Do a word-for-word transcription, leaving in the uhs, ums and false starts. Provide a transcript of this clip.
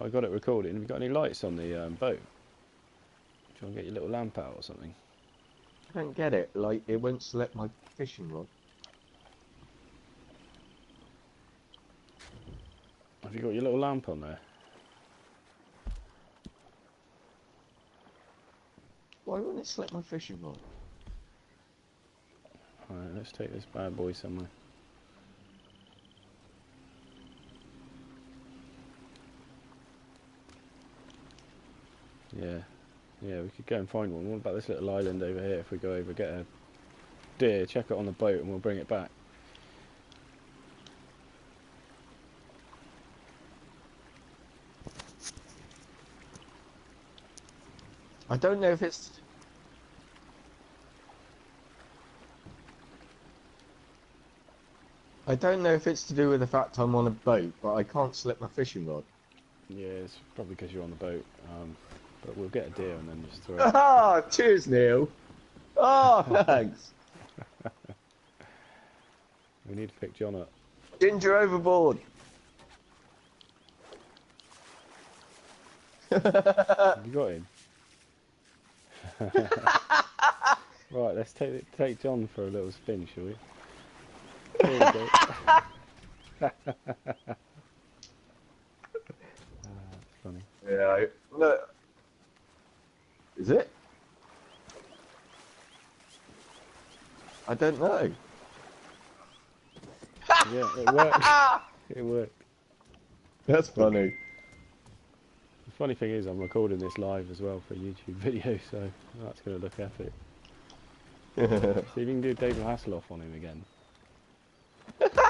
I got it recording. Have you got any lights on the um, boat? Try and get your little lamp out or something. I can't get it. Like, it won't select my fishing rod. Have you got your little lamp on there? Why won't it select my fishing rod? Alright, let's take this bad boy somewhere. Yeah, yeah, we could go and find one. What about this little island over here? If we go over, get a deer, check it on the boat, and we'll bring it back. I don't know if it's... I don't know if it's to do with the fact I'm on a boat, but I can't slip my fishing rod. Yeah, it's probably because you're on the boat. Um... But we'll get a deer and then just throw it. Ah, cheers, Neil. Ah, oh, thanks. We need to pick John up. Ginger overboard. Have you got him? Right, let's take take John for a little spin, shall we? There we go. Ah, funny. Yeah. Look. Is it? I don't know. Yeah, it worked. It worked. That's funny. The funny thing is, I'm recording this live as well for a YouTube video, so that's going to look epic. See if you can do David Hasselhoff on him again.